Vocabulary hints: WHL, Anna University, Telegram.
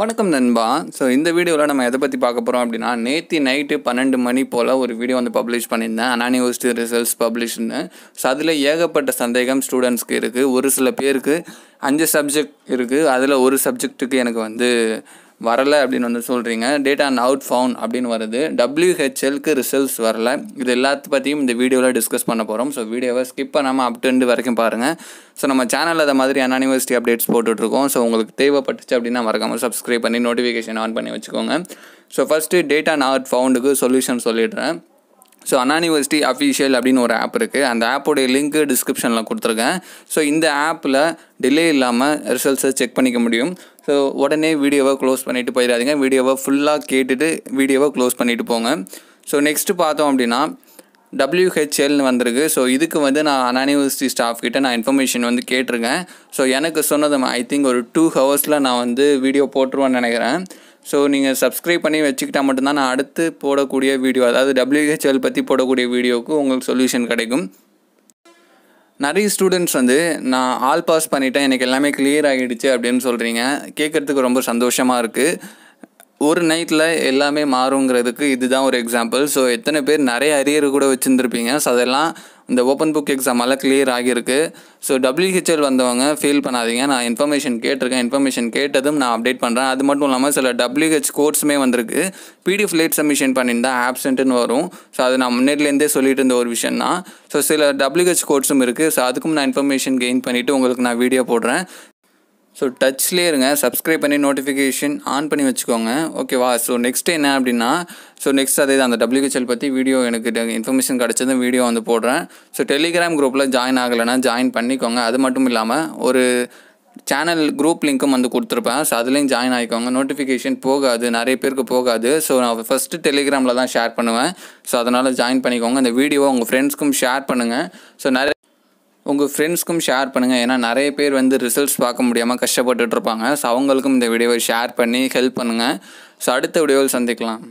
வணக்கம் நண்பா. ஸோ இந்த வீடியோவில் நம்ம எதை பற்றி பார்க்க போகிறோம் அப்படின்னா, நேற்று நைட்டு 12 மணி போல் ஒரு வீடியோ வந்து பப்ளிஷ் பண்ணியிருந்தேன், அண்ணா யூனிவர்சிட்டி ரிசல்ட்ஸ் பப்ளிஷ்னு. ஸோ அதில் ஏகப்பட்ட சந்தேகம் ஸ்டூடெண்ட்ஸ்க்கு இருக்குது. ஒரு சில பேருக்கு 5 சப்ஜெக்ட் இருக்குது, அதில் ஒரு சப்ஜெக்ட்டுக்கு எனக்கு வந்து வரலை அப்படின்னு வந்து சொல்கிறீங்க. டேட்டா அவுட் ஃபவுண்ட் அப்படின்னு வருது, WHLக்கு ரிசல்ட்ஸ் வரலை. இது எல்லாத்த பற்றியும் இந்த வீடியோவில் டிஸ்கஸ் பண்ண போகிறோம். ஸோ வீடியோவை ஸ்கிப் பண்ணாமல் அப்டெண்ட் வரைக்கும் பாருங்கள். ஸோ நம்ம சேனலில் அதை மாதிரி அண்ணா யூனிவர்சிட்டி அப்டேட்ஸ் போட்டுட்ருக்கோம். ஸோ உங்களுக்கு தேவைப்பட்டுச்சு அப்படின்னா மறக்காமல் சப்ஸ்கிரைப் பண்ணி நோட்டிஃபிகேஷன் ஆன் பண்ணி வச்சுக்கோங்க. ஸோ ஃபஸ்ட்டு டேட்டா நாட் ஃபவுண்டுக்கு சொல்யூஷன் சொல்லிடுறேன். ஸோ அண்ணா யூனிவர்சிட்டி அஃபிஷியல் அப்படின்னு ஒரு ஆப் இருக்குது. அந்த ஆப்போடைய லிங்க்கு டிஸ்கிரிப்ஷனில் கொடுத்துருக்கேன். ஸோ இந்த ஆப்பில் டிலே இல்லாமல் ரிசல்ட்ஸை செக் பண்ணிக்க முடியும். ஸோ உடனே வீடியோவை க்ளோஸ் பண்ணிவிட்டு போயிடாதீங்க, வீடியோவை ஃபுல்லாக கேட்டுட்டு வீடியோவை க்ளோஸ் பண்ணிவிட்டு போங்க. ஸோ நெக்ஸ்ட்டு பார்த்தோம் அப்படின்னா, WHLனு வந்திருக்கு. ஸோ இதுக்கு வந்து நான் அண்ணா யூனிவர்சிட்டி ஸ்டாஃப் கிட்ட நான் இன்ஃபர்மேஷன் வந்து கேட்டிருக்கேன். ஸோ எனக்கு சொன்னது ஐ திங்க் ஒரு 2 ஹவர்ஸில் நான் வந்து வீடியோ போட்டுருவேன்னு நினைக்கிறேன். ஸோ நீங்கள் சப்ஸ்கிரைப் பண்ணி வச்சுக்கிட்டால் மட்டும்தான் நான் அடுத்து போடக்கூடிய வீடியோ, அதாவது WHL பற்றி போடக்கூடிய வீடியோவுக்கு உங்களுக்கு சொல்யூஷன் கிடைக்கும். நிறைய ஸ்டூடெண்ட்ஸ் வந்து நான் ஆல் பாஸ் பண்ணிவிட்டேன், எனக்கு எல்லாமே கிளியர் ஆகிடுச்சு அப்படின்னு சொல்கிறீங்க. கேட்குறதுக்கு ரொம்ப சந்தோஷமாக இருக்குது. ஒரு நைட்டில் எல்லாமே மாறுங்கிறதுக்கு இதுதான் ஒரு எக்ஸாம்பிள். ஸோ எத்தனை பேர் நிறைய அரியர் கூட வச்சுருந்துருப்பீங்க. ஸோ அதெல்லாம் இந்த ஓப்பன் புக் எக்ஸாமெல்லாம் கிளியர் ஆகியிருக்கு. ஸோ WHL வந்தவங்க ஃபீல் பண்ணாதீங்க, நான் இன்ஃபர்மேஷன் கேட்டிருக்கேன், இன்ஃபர்மேஷன் கேட்டதும் நான் அப்டேட் பண்ணுறேன். அது மட்டும் இல்லாமல் சில WH கோர்ஸுமே வந்திருக்கு. PDF லேட் சப்மிஷன் பண்ணியிருந்தால் ஆப்சென்ட்டுன்னு வரும். ஸோ அது நான் முன்னாடிலேருந்தே சொல்லிட்டு இருந்த ஒரு விஷயம் தான். ஸோ சில WH கோர்ஸும் இருக்குது. ஸோ அதுக்கும் நான் இன்ஃபர்மேஷன் கெயின் பண்ணிவிட்டு உங்களுக்கு நான் வீடியோ போடுறேன். ஸோ டச்லேயே இருங்க, சப்ஸ்கிரைப் பண்ணி நோட்டிஃபிகேஷன் ஆன் பண்ணி வச்சுக்கோங்க, ஓகேவா? ஸோ நெக்ஸ்ட்டு என்ன அப்படின்னா, ஸோ நெக்ஸ்ட் அதே அந்த WHL பற்றி வீடியோ எனக்கு இன்ஃபர்மேஷன் கிடச்சதும் வீடியோ வந்து போடுறேன். ஸோ டெலிகிராம் குரூப்பில் ஜாயின் ஆகலைன்னா ஜாயின் பண்ணிக்கோங்க. அது மட்டும் இல்லாமல் ஒரு சேனல் குரூப் லிங்க்கும் வந்து கொடுத்துருப்பேன். ஸோ அதுலேயும் ஜாயின் ஆகிக்கோங்க. நோட்டிஃபிகேஷன் போகாது, நிறைய பேருக்கு போகாது. ஸோ நான் ஃபஸ்ட்டு டெலிகிராமில் தான் ஷேர் பண்ணுவேன். ஸோ அதனால் ஜாயின் பண்ணிக்கோங்க. அந்த வீடியோவை உங்கள் ஃப்ரெண்ட்ஸ்க்கும் ஷேர் பண்ணுங்கள். ஸோ உங்கள் ஃப்ரெண்ட்ஸ்க்கும் ஷேர் பண்ணுங்கள். ஏன்னா நிறைய பேர் வந்து ரிசல்ட்ஸ் பார்க்க முடியாமல் கஷ்டப்பட்டுட்ருப்பாங்க. ஸோ அவங்களுக்கும் இந்த வீடியோவை ஷேர் பண்ணி ஹெல்ப் பண்ணுங்கள். ஸோ அடுத்த வீடியோவில் சந்திக்கலாம்.